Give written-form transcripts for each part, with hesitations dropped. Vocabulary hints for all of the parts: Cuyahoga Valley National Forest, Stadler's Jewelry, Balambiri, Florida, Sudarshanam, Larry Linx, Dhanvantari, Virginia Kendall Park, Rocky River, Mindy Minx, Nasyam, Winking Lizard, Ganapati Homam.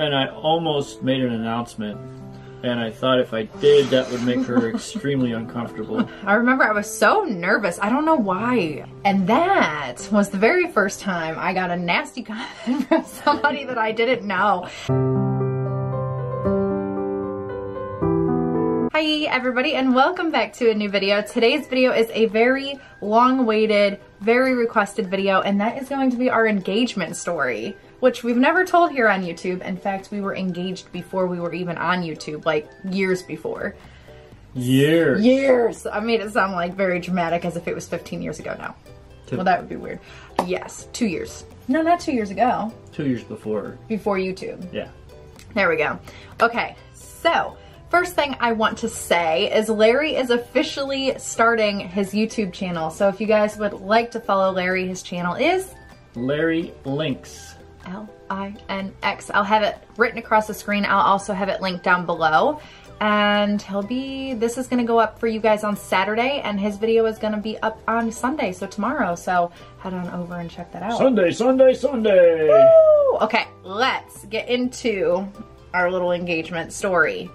And I almost made an announcement, and I thought if I did, that would make her extremely uncomfortable. I remember I was so nervous. I don't know why. And that was the very first time I got a nasty comment from somebody that I didn't know. Hi everybody, and welcome back to a new video. Today's video is a very long-awaited, very requested video, and that is going to be our engagement story, which we've never told here on YouTube. In fact, we were engaged before we were even on YouTube, like years before. Years. Years. I made it sound like very dramatic, as if it was 15 years ago now. Well, that would be weird. Yes, 2 years. No, not 2 years ago. 2 years before. Before YouTube. Yeah. There we go. Okay, so first thing I want to say is Larry is officially starting his YouTube channel. So if you guys would like to follow Larry, his channel is Larry Linx. L-I-N-X. I'll have it written across the screen. I'll also have it linked down below. And he'll be, this is going to go up for you guys on Saturday, and his video is going to be up on Sunday, so tomorrow. So head on over and check that out. Sunday, Sunday, Sunday. Woo! Okay, let's get into our little engagement story.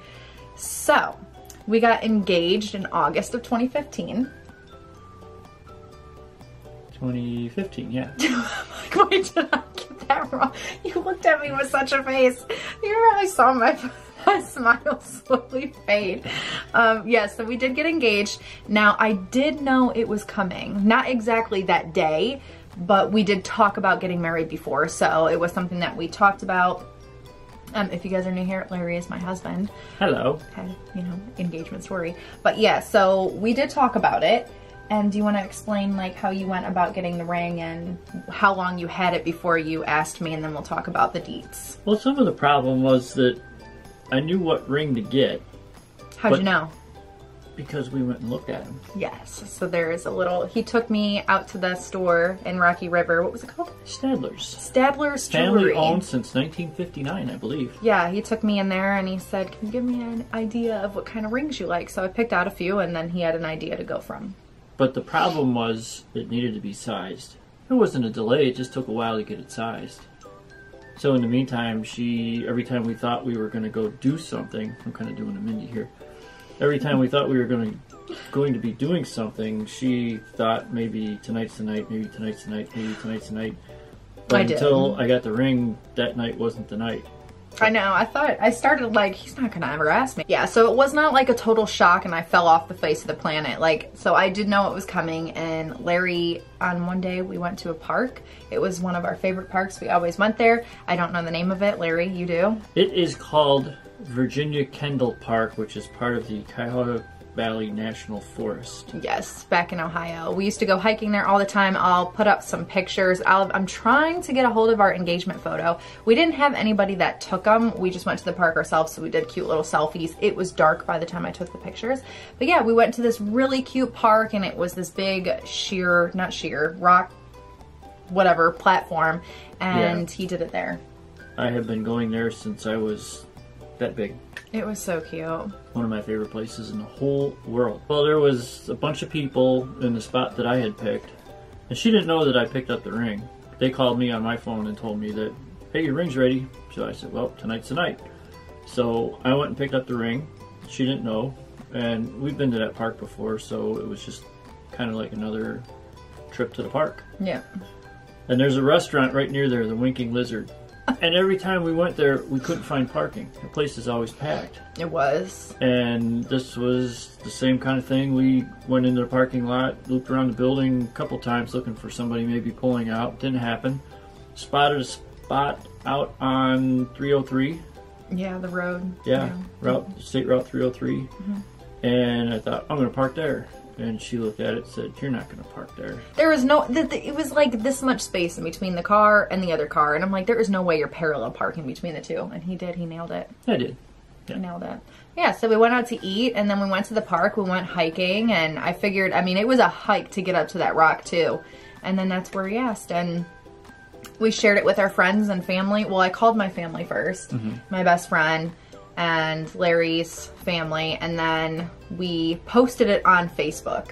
So, we got engaged in August of 2015. 2015, yeah. Why did I get that wrong? You looked at me with such a face. You really saw my smile slowly fade. Yeah, so we did get engaged. Now, I did know it was coming. Not exactly that day, but we did talk about getting married before, so it was something that we talked about. If you guys are new here, Larry is my husband. Hello. Okay, you know, engagement story. But yeah, so we did talk about it. And do you want to explain like how you went about getting the ring and how long you had it before you asked me, and then we'll talk about the deets. Well, some of the problem was that I knew what ring to get. How'd you know? Because we went and looked at him. Yes, so there is a little, he took me out to the store in Rocky River. What was it called? Stadler's. Stadler's Jewelry. Family owned since 1959, I believe. Yeah, he took me in there and he said, can you give me an idea of what kind of rings you like? So I picked out a few, and then he had an idea to go from. But the problem was it needed to be sized. It wasn't a delay, it just took a while to get it sized. So in the meantime, she, every time we thought we were gonna go do something, I'm kind of doing a Mindy here. Every time we thought we were going to be doing something, she thought maybe tonight's the night, maybe tonight's the night, maybe tonight's the night. But until I got the ring, that night wasn't the night. I know, I thought, I started like, he's not gonna ever ask me. Yeah, so it was not like a total shock and I fell off the face of the planet. Like, so I did know it was coming, and Larry, on one day we went to a park. It was one of our favorite parks, we always went there. I don't know the name of it, Larry, you do? It is called Virginia Kendall Park, which is part of the Cuyahoga Valley National Forest. Yes, back in Ohio. We used to go hiking there all the time. I'll put up some pictures. I'm trying to get a hold of our engagement photo. We didn't have anybody that took them. We just went to the park ourselves, so we did cute little selfies. It was dark by the time I took the pictures. But yeah, we went to this really cute park, and it was this big sheer, not sheer, rock, whatever, platform, and yeah. He did it there. I have been going there since I was that big. It was so cute. One of my favorite places in the whole world. Well, there was a bunch of people in the spot that I had picked, and she didn't know that I picked up the ring. They called me on my phone and told me that, hey, your ring's ready. So I said, well, tonight's the night. So I went and picked up the ring. She didn't know, and we've been to that park before, so it was just kind of like another trip to the park. Yeah. And there's a restaurant right near there, the Winking Lizard. And every time we went there, we couldn't find parking. The place is always packed. It was. And this was the same kind of thing. We went into the parking lot, looped around the building a couple times looking for somebody maybe pulling out. Didn't happen. Spotted a spot out on 303. Yeah, the road. Yeah, yeah. Route, State Route 303. Mm-hmm. And I thought, I'm going to park there. And she looked at it and said, you're not going to park there. There was no, it was like this much space in between the car and the other car. And I'm like, there is no way you're parallel parking between the two. And he did, he nailed it. I did. Yeah. He nailed it. Yeah, so we went out to eat, and then we went to the park, we went hiking. And I figured, I mean, it was a hike to get up to that rock too. And then that's where we asked. And we shared it with our friends and family. Well, I called my family first, mm-hmm. my best friend and Larry's family, and then we posted it on Facebook.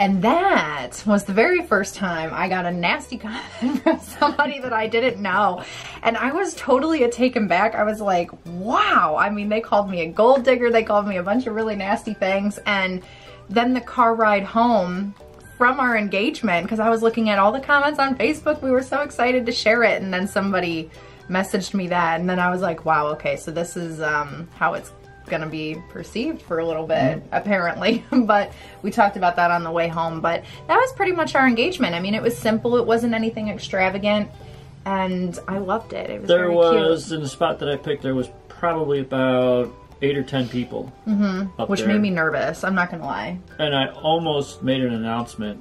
And that was the very first time I got a nasty comment from somebody that I didn't know. And I was totally taken back. I was like, wow. I mean, they called me a gold digger. They called me a bunch of really nasty things. And then the car ride home from our engagement, because I was looking at all the comments on Facebook. We were so excited to share it. And then somebody messaged me that. And then I was like, wow, okay, so this is how it's going to be perceived for a little bit, apparently. But we talked about that on the way home. But that was pretty much our engagement. I mean, it was simple. It wasn't anything extravagant, and I loved it. It was very cute. There was, in the spot that I picked, there was probably about 8 or 10 people, which made me nervous. I'm not gonna lie. And I almost made an announcement,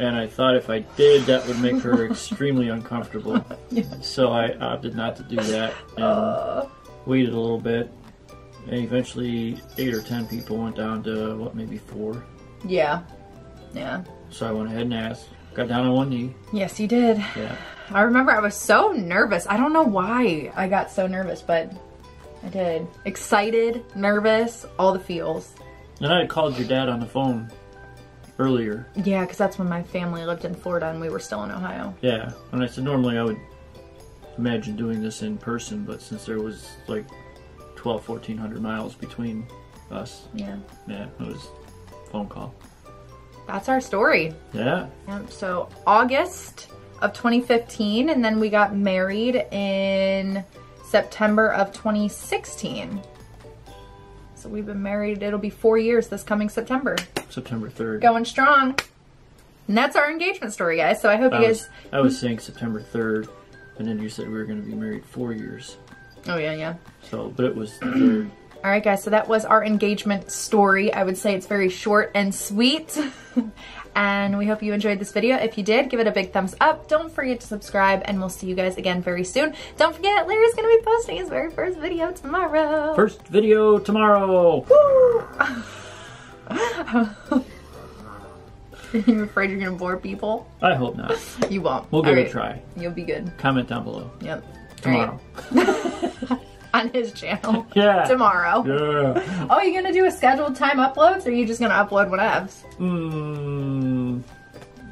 and I thought if I did, that would make her extremely uncomfortable. Yeah. So I opted not to do that and waited a little bit. And eventually 8 or 10 people went down to, what, maybe 4? Yeah. Yeah. So I went ahead and asked. Got down on one knee. Yes, you did. Yeah. I remember I was so nervous. I don't know why I got so nervous, but I did. Excited, nervous, all the feels. And I had called your dad on the phone earlier. Yeah, because that's when my family lived in Florida and we were still in Ohio. Yeah. And I said, normally I would imagine doing this in person, but since there was, like, 1,400 miles between us. Yeah. Yeah, it was a phone call. That's our story. Yeah. Yep, so August of 2015, and then we got married in September of 2016. So we've been married, it'll be 4 years this coming September. September 3rd. Going strong. And that's our engagement story, guys. So I hope I was saying September 3rd, and then you said we were going to be married 4 years. Oh, yeah, yeah. So, but it was the third. All right, guys, so that was our engagement story. I would say it's very short and sweet. And we hope you enjoyed this video. If you did, give it a big thumbs up. Don't forget to subscribe, and we'll see you guys again very soon. Don't forget, Larry's going to be posting his very first video tomorrow. First video tomorrow. Woo! Are you afraid you're going to bore people? I hope not. You won't. We'll give it a try. You'll be good. Comment down below. Yep. Tomorrow. On his channel. Yeah. Tomorrow. Yeah. Oh, you're gonna do a scheduled time uploads, or are you just gonna upload whatevs?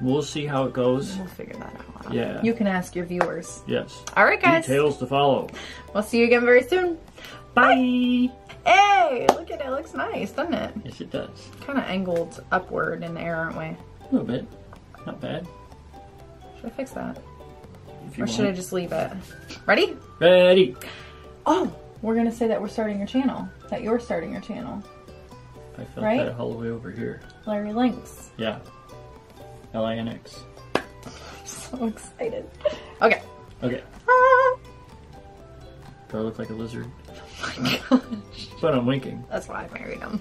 We'll see how it goes. We'll figure that out. Yeah. You can ask your viewers. Yes. All right, guys. Details to follow. We'll see you again very soon. Bye. Bye. Hey, look at it. It looks nice, doesn't it? Yes, it does. Kind of angled upward in the air, aren't we? A little bit. Not bad. Should I fix that? Or want. Should I just leave it? Ready? Ready. Oh, we're going to say that we're starting your channel. That you're starting your channel. I felt that all the way over here. Larry Linx. Yeah. L-I-N-X. I'm so excited. Okay. Okay. Ah. Do I look like a lizard? Oh my gosh. But I'm winking. That's why I married him.